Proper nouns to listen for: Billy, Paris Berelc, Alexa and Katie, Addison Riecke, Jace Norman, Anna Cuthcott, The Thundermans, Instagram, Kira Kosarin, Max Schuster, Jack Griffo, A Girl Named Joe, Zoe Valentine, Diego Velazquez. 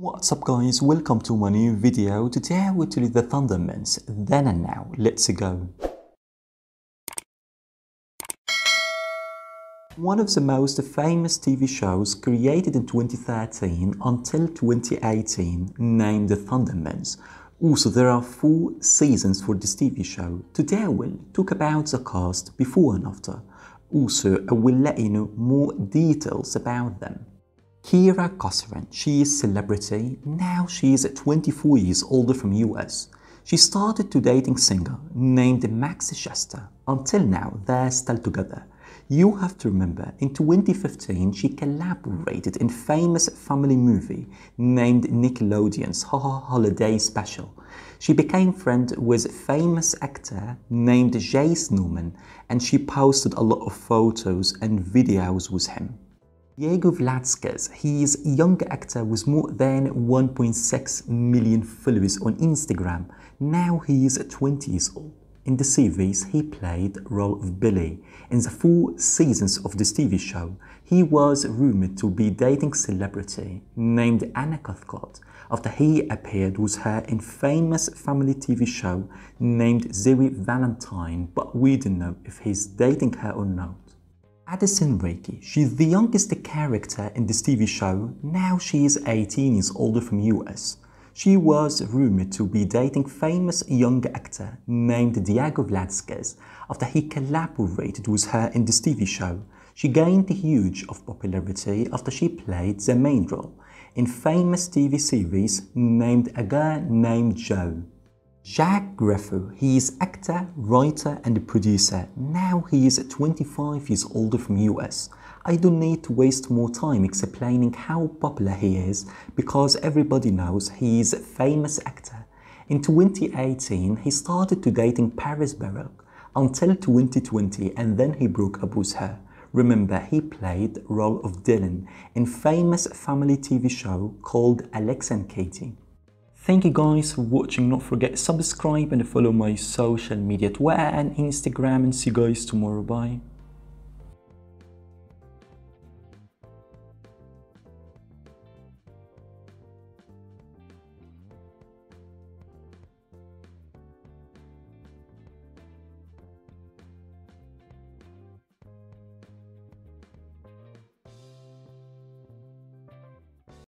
What's up guys, welcome to my new video. Today we're to The Thundermans, Then and Now. Let's go. One of the most famous TV shows created in 2013 until 2018, named The Thundermans. Also, there are 4 seasons for this TV show. Today we'll talk about the cast before and after. Also, I will let you know more details about them. Kira Kosarin, she is a celebrity. Now she is 24 years older from US. She started to dating singer named Max Schuster. Until now, they're still together. You have to remember, in 2015, she collaborated in famous family movie named Nickelodeon's Holiday Special. She became friends with famous actor named Jace Norman, and she posted a lot of photos and videos with him. Diego Velazquez, he is a young actor with more than 1.6 million followers on Instagram. Now he is 20 years old. In the series, he played the role of Billy. In the 4 seasons of this TV show, he was rumored to be dating celebrity named Anna Cuthcott after he appeared with her in famous family TV show named Zoe Valentine, but we don't know if he's dating her or not. Addison Riecke, she's the youngest character in this TV show. Now she is 18 years older from US. She was rumored to be dating famous young actor named Diego Velazquez after he collaborated with her in this TV show. She gained a huge of popularity after she played the main role in famous TV series named A Girl Named Joe. Jack Griffo, he is actor, writer and producer. Now he is 25 years older from US. I don't need to waste more time explaining how popular he is because everybody knows he is a famous actor. In 2018, he started to dating Paris Berelc until 2020 and then he broke up with her. Remember, he played the role of Dylan in famous family TV show called Alexa and Katie. Thank you guys for watching. Don't forget to subscribe and follow my social media, Twitter and Instagram, and see you guys tomorrow. Bye.